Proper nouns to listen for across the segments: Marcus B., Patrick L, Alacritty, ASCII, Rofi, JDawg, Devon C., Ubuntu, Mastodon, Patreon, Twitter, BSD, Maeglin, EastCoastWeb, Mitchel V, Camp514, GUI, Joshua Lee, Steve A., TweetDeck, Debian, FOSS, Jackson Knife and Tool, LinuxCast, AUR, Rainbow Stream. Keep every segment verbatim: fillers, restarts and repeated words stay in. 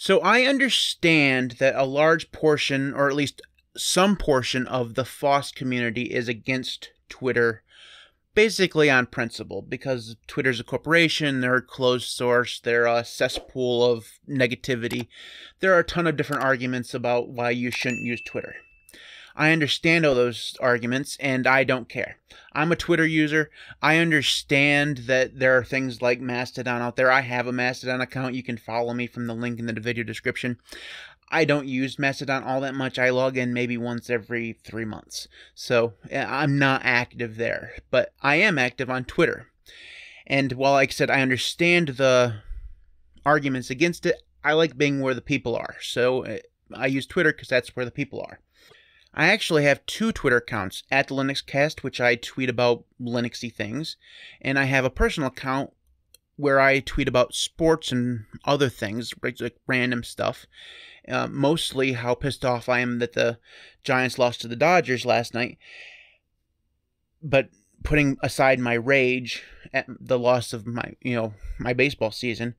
So I understand that a large portion, or at least some portion of the F O S S community is against Twitter, basically on principle, because Twitter's a corporation, they're closed source, they're a cesspool of negativity. There are a ton of different arguments about why you shouldn't use Twitter. I understand all those arguments, and I don't care. I'm a Twitter user. I understand that there are things like Mastodon out there. I have a Mastodon account. You can follow me from the link in the video description. I don't use Mastodon all that much. I log in maybe once every three months. So I'm not active there, but I am active on Twitter. And while, like I said, I understand the arguments against it, I like being where the people are. So I use Twitter because that's where the people are. I actually have two Twitter accounts, at LinuxCast, which I tweet about Linuxy things, and I have a personal account where I tweet about sports and other things, like random stuff. Uh, mostly how pissed off I am that the Giants lost to the Dodgers last night. But putting aside my rage at the loss of my, you know, my baseball season,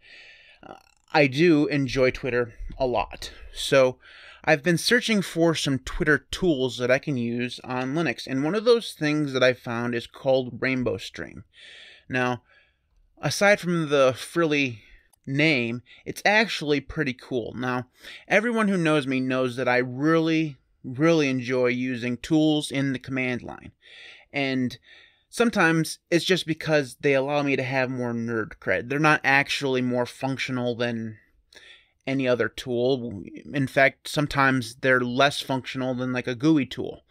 uh, I do enjoy Twitter a lot. So I've been searching for some Twitter tools that I can use on Linux, and one of those things that I found is called Rainbow Stream. Now, aside from the frilly name, it's actually pretty cool. Now, everyone who knows me knows that I really, really enjoy using tools in the command line, and sometimes it's just because they allow me to have more nerd cred. They're not actually more functional than any other tool. In fact, sometimes they're less functional than like a G U I tool.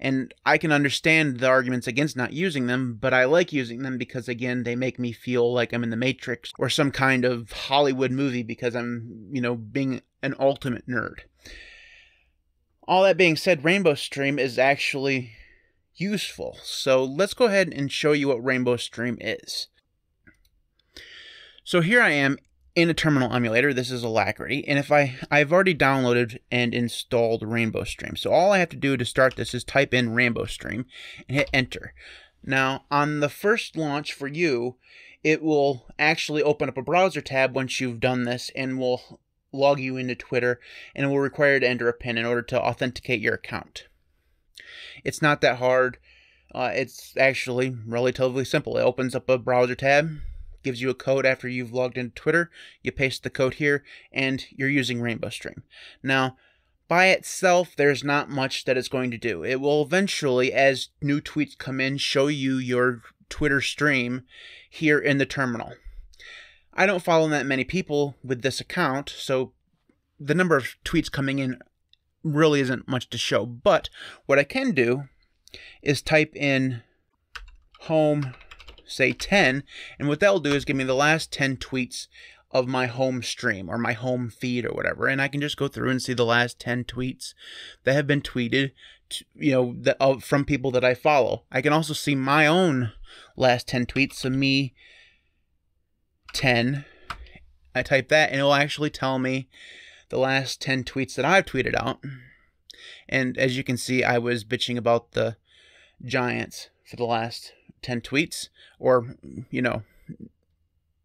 And I can understand the arguments against not using them, but I like using them because, again, they make me feel like I'm in the Matrix or some kind of Hollywood movie because I'm, you know, being an ultimate nerd. All that being said, Rainbow Stream is actually useful. So let's go ahead and show you what Rainbow Stream is. So here I am in a terminal emulator. This is Alacritty, and if I, I've already downloaded and installed Rainbow Stream. So all I have to do to start this is type in Rainbow Stream and hit enter. Now, on the first launch for you, it will actually open up a browser tab once you've done this and will log you into Twitter, and it will require you to enter a PIN in order to authenticate your account. It's not that hard. Uh, it's actually relatively simple. It opens up a browser tab, gives you a code after you've logged into Twitter, you paste the code here, and you're using Rainbow Stream. Now, by itself, there's not much that it's going to do. It will eventually, as new tweets come in, show you your Twitter stream here in the terminal. I don't follow that many people with this account, so the number of tweets coming in really isn't much to show, but what I can do is type in home, say ten, and what that will do is give me the last ten tweets of my home stream or my home feed or whatever, and I can just go through and see the last ten tweets that have been tweeted to, you know, the, uh, from people that I follow. I can also see my own last ten tweets, so me ten, I type that and it'll actually tell me the last ten tweets that I've tweeted out, and as you can see, I was bitching about the Giants for the last ten tweets, or, you know,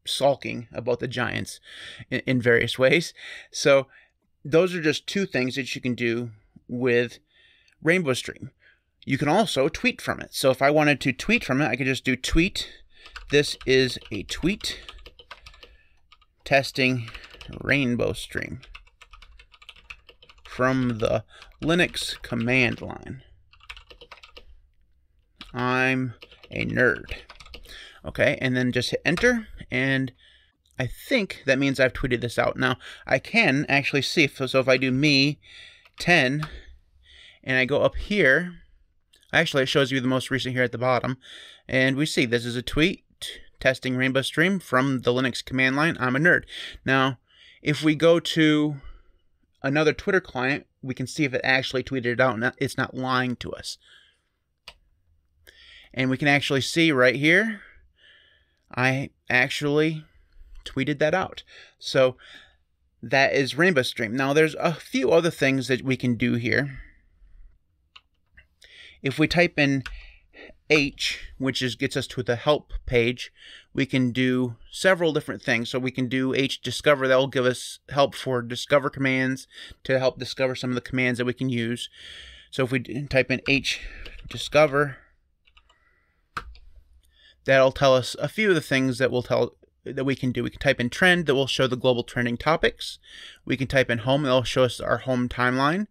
sulking about the Giants in, in various ways. So those are just two things that you can do with Rainbow Stream. You can also tweet from it. So if I wanted to tweet from it, I could just do tweet. This is a tweet testing Rainbow Stream from the Linux command line. I'm a nerd. Okay, and then just hit enter, and I think that means I've tweeted this out. Now, I can actually see, if, so if I do me ten, and I go up here, actually it shows you the most recent here at the bottom, and we see this is a tweet testing Rainbow Stream from the Linux command line, I'm a nerd. Now, if we go to another Twitter client, we can see if it actually tweeted it out, and it's not lying to us. And we can actually see right here, I actually tweeted that out. So that is Rainbow Stream. Now there's a few other things that we can do here. If we type in H, which is gets us to the help page, we can do several different things. So we can do H discover. That will give us help for discover commands to help discover some of the commands that we can use. So if we type in H discover, that'll tell us a few of the things that will tell that we can do. We can type in trend, that will show the global trending topics. We can type in home, that'll show us our home timeline.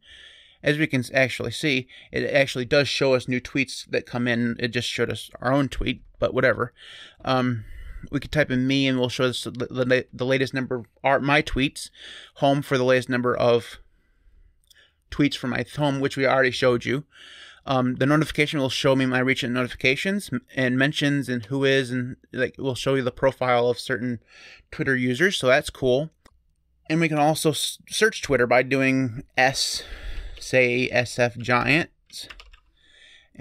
As we can actually see, it actually does show us new tweets that come in. It just showed us our own tweet, but whatever. Um, we could type in me, and we'll show us the, the, the latest number of our, my tweets. Home for the latest number of tweets from my home, which we already showed you. Um, the notification will show me my recent notifications and mentions and who is, and like it will show you the profile of certain Twitter users, so that's cool. And we can also search Twitter by doing S. Say S F Giants,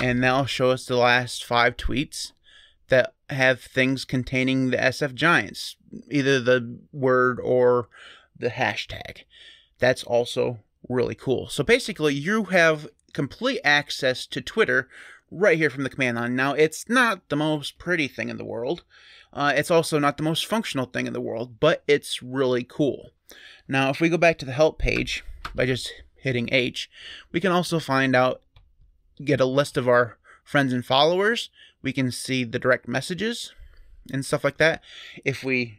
and that'll show us the last five tweets that have things containing the S F Giants, either the word or the hashtag. That's also really cool. So basically, you have complete access to Twitter right here from the command line. Now, it's not the most pretty thing in the world. Uh, it's also not the most functional thing in the world, but it's really cool. Now, if we go back to the help page by just hitting H, we can also find out, get a list of our friends and followers. We can see the direct messages and stuff like that. If we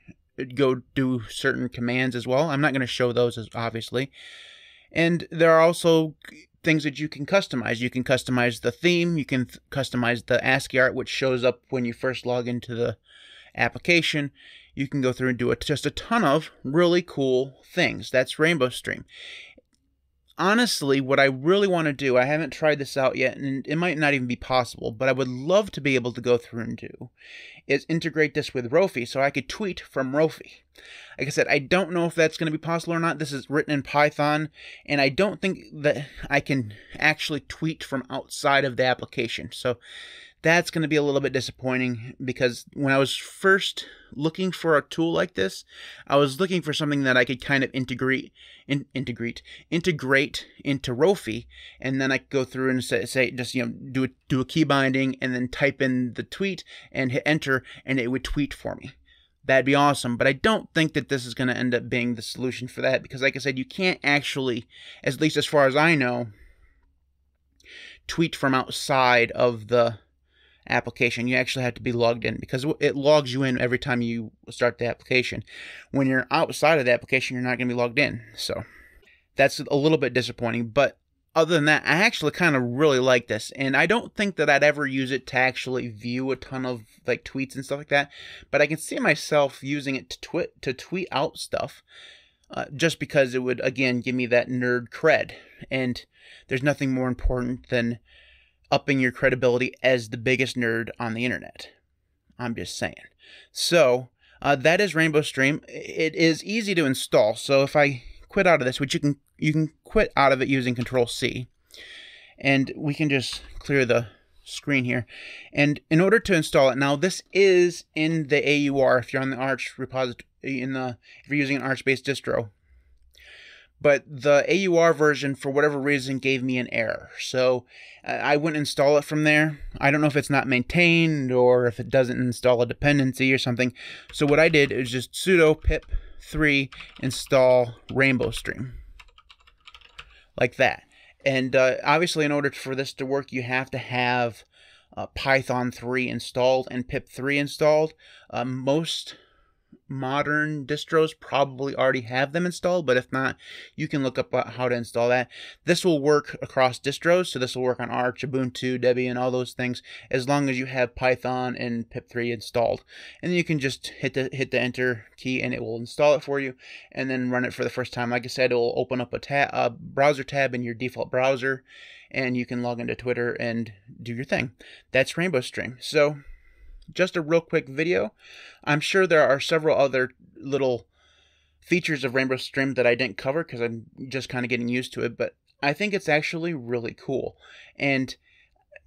go do certain commands as well, I'm not going to show those as obviously. And there are also things that you can customize. You can customize the theme. You can th customize the ASCII art, which shows up when you first log into the application. You can go through and do a, just a ton of really cool things. That's Rainbow Stream. Honestly, what I really want to do, I haven't tried this out yet, and it might not even be possible, but I would love to be able to go through and do, is integrate this with Rofi so I could tweet from Rofi. Like I said, I don't know if that's going to be possible or not. This is written in Python, and I don't think that I can actually tweet from outside of the application. So that's going to be a little bit disappointing, because when I was first looking for a tool like this, I was looking for something that I could kind of integrate in, integrate integrate into Rofi, and then I could go through and say, say just you know do a, do a key binding and then type in the tweet and hit enter, and it would tweet for me. That'd be awesome, but I don't think that this is going to end up being the solution for that, because like I said, you can't actually, at least as far as I know, tweet from outside of the application. You actually have to be logged in, because it logs you in every time you start the application. When you're outside of the application, you're not going to be logged in. So that's a little bit disappointing, but other than that, I actually kind of really like this, and I don't think that I'd ever use it to actually view a ton of like tweets and stuff like that, but I can see myself using it to tweet to tweet out stuff, uh, just because it would, again, give me that nerd cred, and there's nothing more important than upping your credibility as the biggest nerd on the internet. I'm just saying. So uh, that is Rainbow Stream. It is easy to install. So if I quit out of this, which you can, you can quit out of it using Control C, and we can just clear the screen here. And in order to install it, now this is in the A U R if you're on the Arch repository, in the if you're using an Arch-based distro. But the A U R version, for whatever reason, gave me an error. So uh, I wouldn't install it from there. I don't know if it's not maintained or if it doesn't install a dependency or something. So what I did is just sudo pip three install Rainbow Stream. Like that. And uh, obviously, in order for this to work, you have to have uh, Python three installed and pip three installed. Uh, most modern distros probably already have them installed, but if not, you can look up how to install that. This will work across distros, so this will work on Arch, Ubuntu, Debian, all those things, as long as you have Python and pip three installed. And then you can just hit the hit the enter key, and it will install it for you, and then run it for the first time. Like I said, it will open up a, ta a browser tab in your default browser, and you can log into Twitter and do your thing. That's Rainbow Stream. So just a real quick video. I'm sure there are several other little features of Rainbow Stream that I didn't cover because I'm just kind of getting used to it, but I think it's actually really cool. And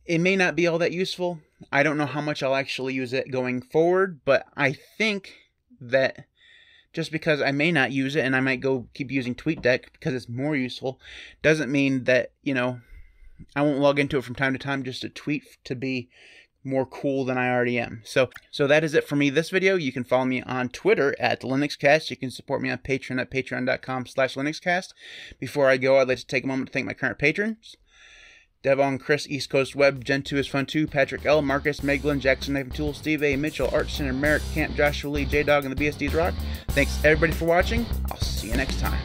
it may not be all that useful. I don't know how much I'll actually use it going forward, but I think that just because I may not use it and I might go keep using TweetDeck because it's more useful, doesn't mean that, you know, I won't log into it from time to time just to tweet to be more cool than I already am. So, so that is it for me this video. You can follow me on Twitter at LinuxCast. You can support me on Patreon at patreon dot com slash LinuxCast. Before I go, I'd like to take a moment to thank my current patrons. Devon, Chris, East Coast Web, Gen two is Fun two, Patrick L, Marcus, Meglin, Jackson, Knife and Tool, Steve A, Mitchell, Art Center, Merrick, Camp, Joshua Lee, J-Dog, and the B S Ds Rock. Thanks everybody for watching. I'll see you next time.